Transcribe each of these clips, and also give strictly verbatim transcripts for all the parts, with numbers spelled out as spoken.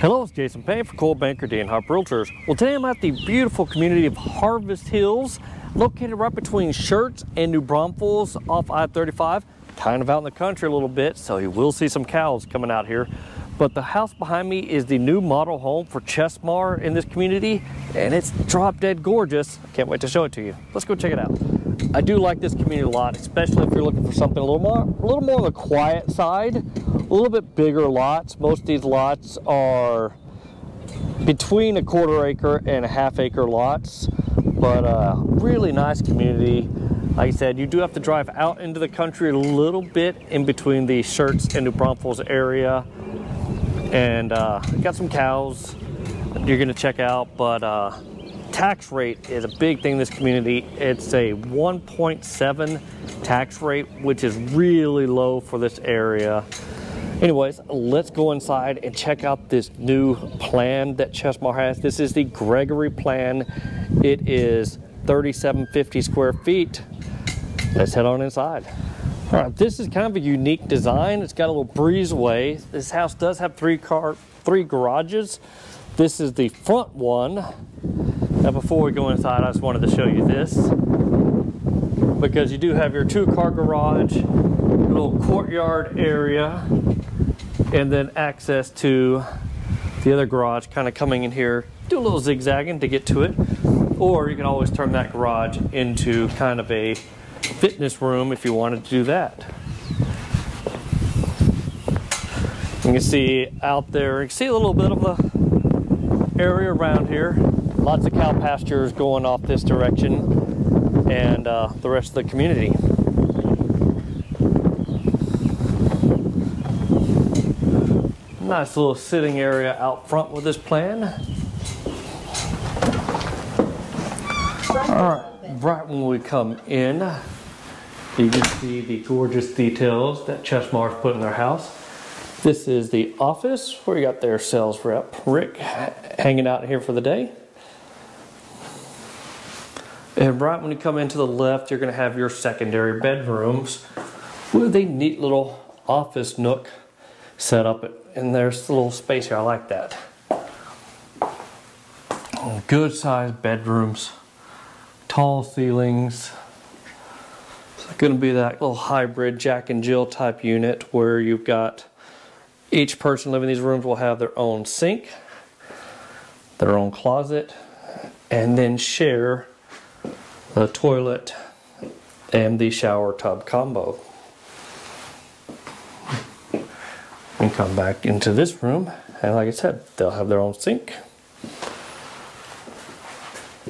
Hello, it's Jason Payne for Coldwell Banker D'Ann Harper Realtors. Well, today I'm at the beautiful community of Harvest Hills, located right between Schertz and New Braunfels off I thirty-five. Kind of out in the country a little bit, so you will see some cows coming out here. But the house behind me is the new model home for Chesmar in this community, and it's drop dead gorgeous. I can't wait to show it to you. Let's go check it out. I do like this community a lot, especially if you're looking for something a little more, a little more on the quiet side. A little bit bigger lots. Most of these lots are between a quarter acre and a half acre lots, but uh, really nice community. Like I said, you do have to drive out into the country a little bit in between the Schertz and New Braunfels area, and uh, got some cows you're gonna check out, but uh, tax rate is a big thing in this community. It's a one point seven tax rate, which is really low for this area. Anyways, let's go inside and check out this new plan that Chesmar has. This is the Gregory Plan. It is thirty-seven fifty square feet. Let's head on inside. All right, this is kind of a unique design. It's got a little breezeway. This house does have three car, three garages. This is the front one. Now, before we go inside, I just wanted to show you this, because you do have your two-car garage, little courtyard area, and then access to the other garage kind of coming in here. Do a little zigzagging to get to it, or you can always turn that garage into kind of a fitness room if you wanted to do that. You can see out there, you can see a little bit of the area around here. Lots of cow pastures going off this direction, and uh, the rest of the community. Nice little sitting area out front with this plan. All right, right when we come in, you can see the gorgeous details that Chesmar's put in their house. This is the office where you got their sales rep, Rick, hanging out here for the day. And right when you come in to the left, you're gonna have your secondary bedrooms with a neat little office nook set up at. And there's a little space here, I like that. Good sized bedrooms, tall ceilings. It's gonna be that little hybrid Jack and Jill type unit where you've got each person living in these rooms will have their own sink, their own closet, and then share the toilet and the shower tub combo. And come back into this room, and like I said, they'll have their own sink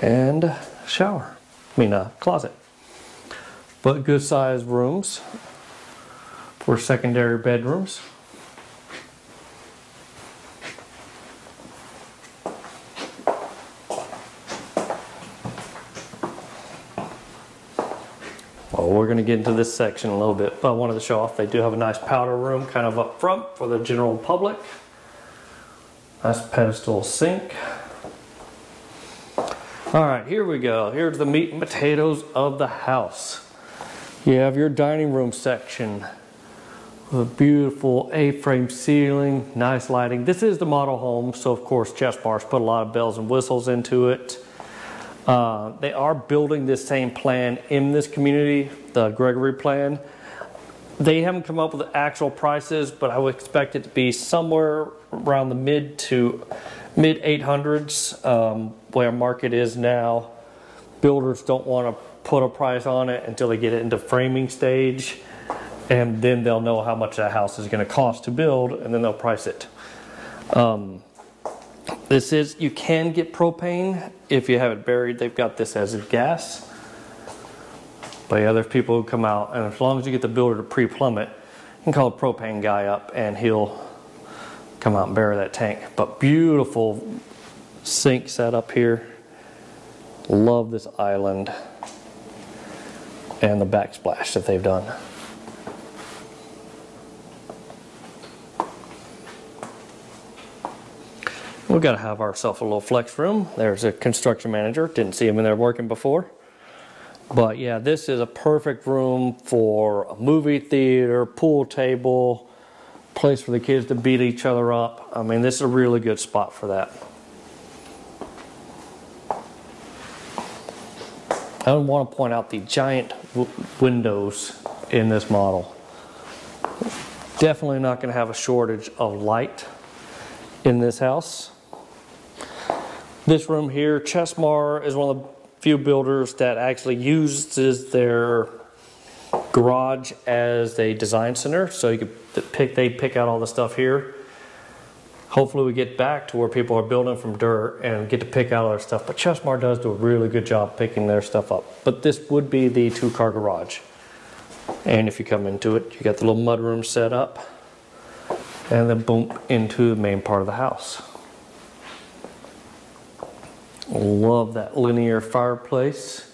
and shower, I mean a closet. But good sized rooms for secondary bedrooms. We're going to get into this section a little bit, but I wanted to show off they do have a nice powder room kind of up front for the general public. Nice pedestal sink. All right, here we go. Here's the meat and potatoes of the house. You have your dining room section with a beautiful A-frame ceiling, nice lighting. This is the model home, so of course Chesmar's put a lot of bells and whistles into it. Uh, they are building this same plan in this community, the Gregory Plan. They haven't come up with the actual prices, but I would expect it to be somewhere around the mid to mid eight hundreds, um, where market is now. Builders don't want to put a price on it until they get it into framing stage, and then they'll know how much that house is going to cost to build, and then they'll price it. Um, This is, you can get propane if you have it buried. They've got this as a gas. But yeah, there's people who come out, and as long as you get the builder to pre-plumb it, you can call a propane guy up and he'll come out and bury that tank. But beautiful sink set up here. Love this island and the backsplash that they've done. We've got to have ourselves a little flex room. There's a construction manager. Didn't see him in there working before. But yeah, this is a perfect room for a movie theater, pool table, place for the kids to beat each other up. I mean, this is a really good spot for that. I want to point out the giant w windows in this model. Definitely not going to have a shortage of light in this house. This room here, Chesmar is one of the few builders that actually uses their garage as a design center, so you could pick, they pick out all the stuff here. Hopefully we get back to where people are building from dirt and get to pick out all their stuff, but Chesmar does do a really good job picking their stuff up. But this would be the two-car garage. And if you come into it, you got the little mudroom set up and then boom, into the main part of the house. Love that linear fireplace.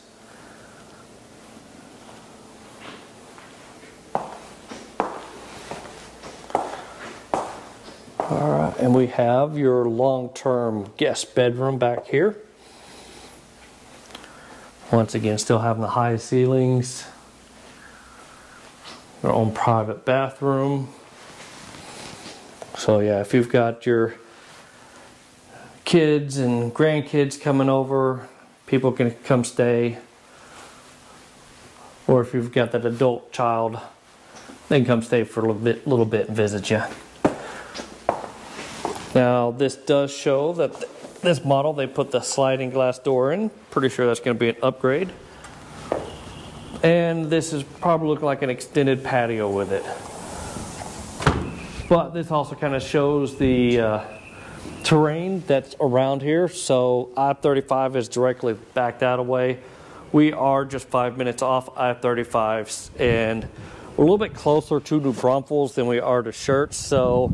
All right, and we have your long-term guest bedroom back here. Once again, still having the high ceilings. Their own private bathroom. So yeah, if you've got your kids and grandkids coming over, people can come stay. Or if you've got that adult child, they can come stay for a little bit, little bit and visit you. Now this does show that th this model, they put the sliding glass door in. Pretty sure that's going to be an upgrade. And this is probably looking like an extended patio with it. But this also kind of shows the uh, terrain that's around here. So I thirty-five is directly back that way. We are just five minutes off I thirty-five and we're a little bit closer to New Braunfels than we are to Schertz. So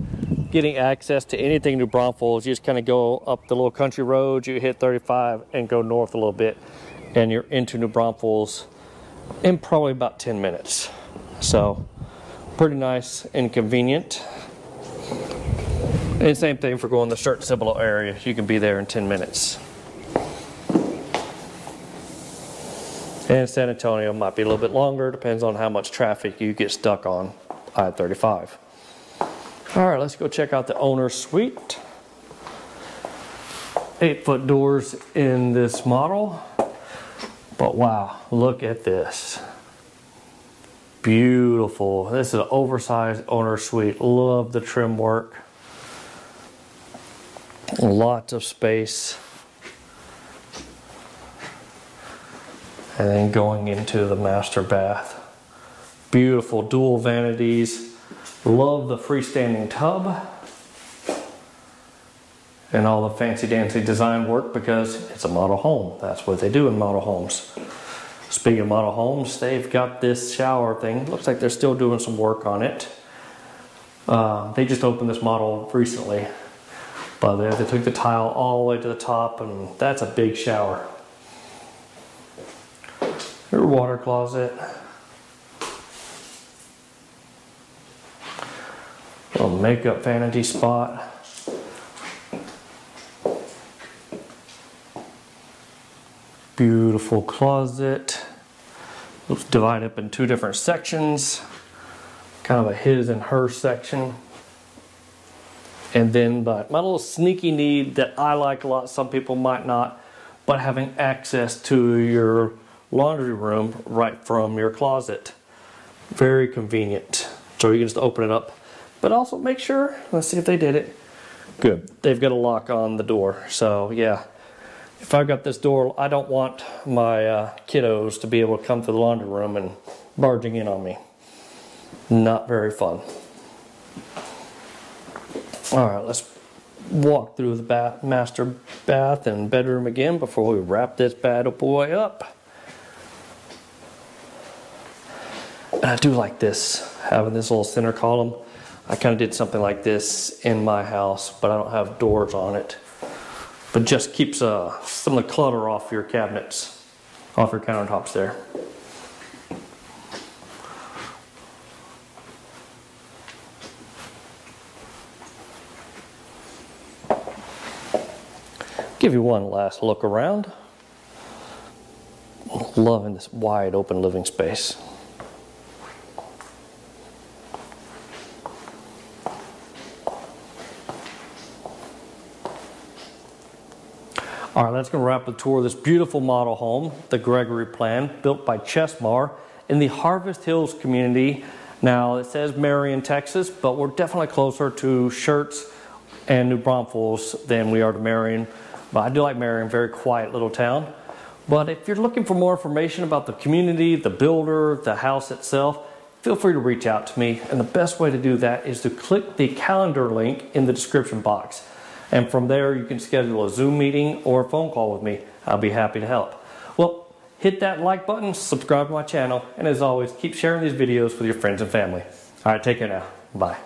getting access to anything New Braunfels, you just kind of go up the little country road, you hit thirty-five and go north a little bit and you're into New Braunfels in probably about ten minutes. So pretty nice and convenient. And same thing for going the Schertz Cibolo area, you can be there in ten minutes. And San Antonio might be a little bit longer, depends on how much traffic you get stuck on I thirty-five. All right, let's go check out the owner's suite. Eight foot doors in this model. But wow, look at this. Beautiful. This is an oversized owner's suite. Love the trim work. Lots of space. And then going into the master bath. Beautiful dual vanities. Love the freestanding tub and all the fancy dancy design work because it's a model home. That's what they do in model homes. Speaking of model homes, they've got this shower thing. Looks like they're still doing some work on it. Uh, they just opened this model recently. But they, they took the tile all the way to the top and that's a big shower. Your water closet. Little makeup vanity spot. Beautiful closet. It's divided up in two different sections. Kind of a his and her section. And then but my little sneaky need that I like a lot, some people might not, but having access to your laundry room right from your closet. Very convenient. So you can just open it up. But also make sure, let's see if they did it. Good. They've got a lock on the door. So yeah, if I've got this door, I don't want my uh, kiddos to be able to come through the laundry room and barging in on me. Not very fun. All right, let's walk through the bath, master bath and bedroom again before we wrap this bad boy up. And I do like this, having this little center column. I kind of did something like this in my house, but I don't have doors on it. But just keeps uh, some of the clutter off your cabinets, off your countertops there. Give you one last look around. Loving this wide open living space. that's going to wrap the tour of this beautiful model home, the Gregory Plan, built by Chesmar in the Harvest Hills community. Now, it says Marion, Texas, but we're definitely closer to Schertz and New Braunfels than we are to Marion. But I do like Marion, very quiet little town. But if you're looking for more information about the community, the builder, the house itself, feel free to reach out to me. And the best way to do that is to click the calendar link in the description box. And from there, you can schedule a Zoom meeting or a phone call with me. I'll be happy to help. Well, hit that like button, subscribe to my channel, and as always, keep sharing these videos with your friends and family. All right, take care now. Bye.